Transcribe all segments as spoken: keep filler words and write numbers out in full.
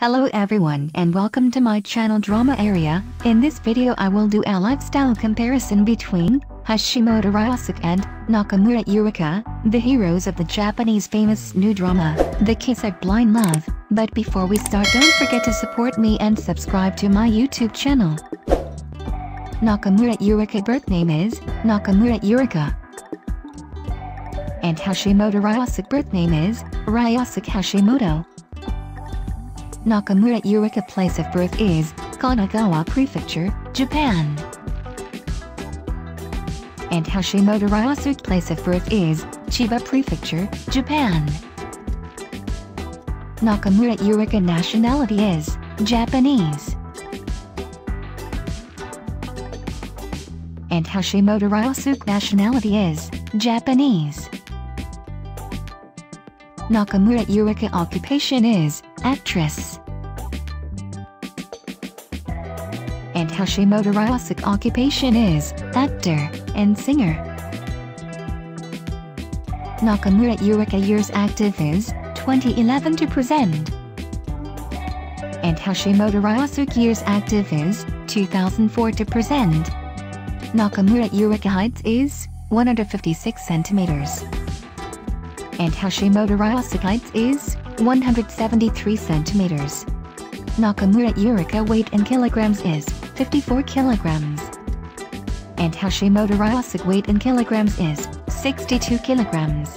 Hello everyone and welcome to my channel Drama Area. In this video I will do a lifestyle comparison between Hashimoto Ryosuke and Nakamura Yurika, the heroes of the Japanese famous new drama, The Kiss of Blind Love. But before we start, don't forget to support me and subscribe to my YouTube channel. Nakamura Yurika's birth name is Nakamura Yurika. And Hashimoto Ryosuke's birth name is Ryosuke Hashimoto. Nakamura Yurika's place of birth is Kanagawa Prefecture, Japan. And Hashimoto Ryosuke's place of birth is Chiba Prefecture, Japan. Nakamura Yurika's nationality is Japanese. And Hashimoto Ryosuke's nationality is Japanese. Nakamura Yurika's occupation is actress. And Hashimoto Ryosuke's occupation is actor and singer. Nakamura Yurika's years active is twenty eleven to present. And Hashimoto Ryosuke's years active is two thousand four to present. Nakamura Yurika's height is one hundred fifty-six centimeters. And Hashimoto Ryosuke's height is one hundred seventy-three centimeters. Nakamura Yurika's weight in kilograms is fifty-four kilograms. And Hashimoto Ryosuke's weight in kilograms is sixty-two kilograms.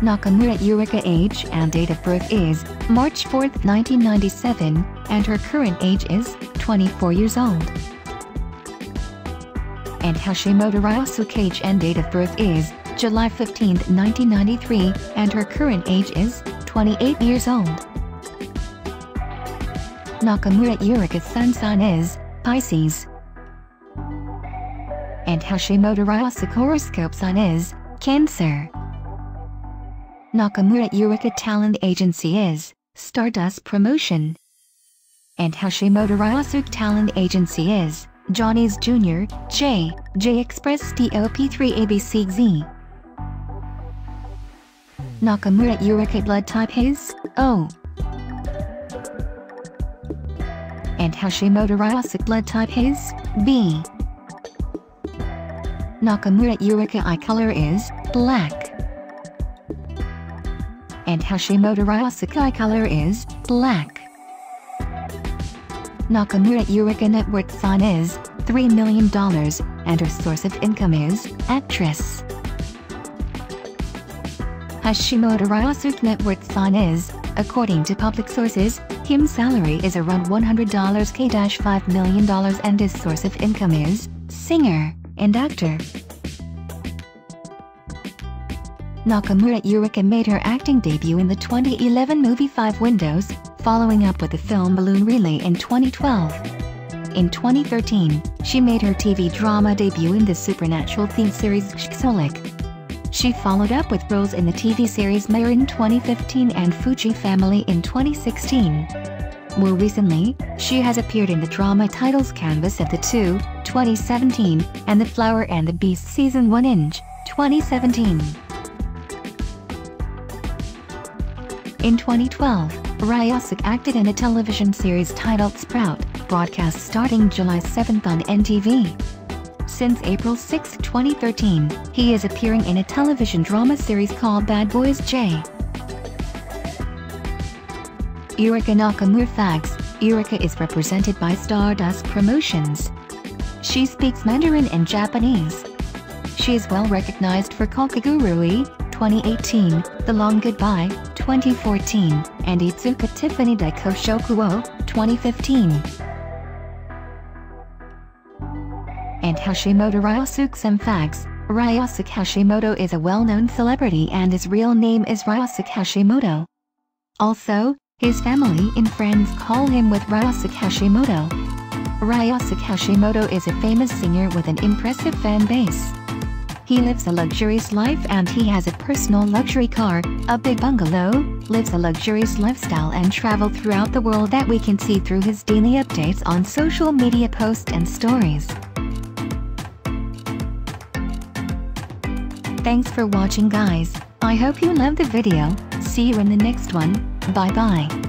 Nakamura Yurika's age and date of birth is March fourth nineteen ninety-seven, and her current age is twenty-four years old. And Hashimoto Ryosuke's age and date of birth is July fifteenth nineteen ninety-three, and her current age is twenty-eight years old. Nakamura Yurika's sun sign is Pisces. And Hashimoto Ryosuke's horoscope sign is Cancer. Nakamura Yurika's talent agency is Stardust Promotion. And Hashimoto Ryosuke's talent agency is Johnny's Junior J, J Express T O P three A B C Z. Nakamura Yurika's blood type is O. And Hashimoto Ryosuke's blood type is B. Nakamura Yurika's eye color is black. And Hashimoto Ryosuke's eye color is black. Nakamura Yurika's net worth sign is three million dollars, and her source of income is actress. Hashimoto Ryosuke's net worth sign is, according to public sources, his salary is around one hundred K five million dollars, and his source of income is singer and actor. Nakamura Yurika made her acting debut in the twenty eleven movie Five Windows, following up with the film Balloon Relay in twenty twelve. In twenty thirteen, she made her T V drama debut in the supernatural-themed series Shikzolik. She followed up with roles in the T V series Marin in twenty fifteen and Fuji Family in twenty sixteen. More recently, she has appeared in the drama titles Canvas of the Two, twenty seventeen, and The Flower and the Beast Season one in twenty seventeen. In twenty twelve, Ryosuke acted in a television series titled Sprout, broadcast starting July seventh on N T V. Since April sixth twenty thirteen, he is appearing in a television drama series called Bad Boys J. Yurika Nakamura facts. Yurika is represented by Stardust Promotions. She speaks Mandarin and Japanese. She is well recognized for Kakegurui, twenty eighteen, The Long Goodbye, twenty fourteen, and Itsuka Tiffany Daikoshokuo, twenty fifteen. And Hashimoto Ryosuke. Some facts. Ryosuke Hashimoto is a well-known celebrity and his real name is Ryosuke Hashimoto. Also, his family and friends call him with Ryosuke Hashimoto. Ryosuke Hashimoto is a famous singer with an impressive fan base. He lives a luxurious life and he has a personal luxury car, a big bungalow, lives a luxurious lifestyle and travel throughout the world that we can see through his daily updates on social media posts and stories. Thanks for watching guys, I hope you loved the video, see you in the next one, bye bye.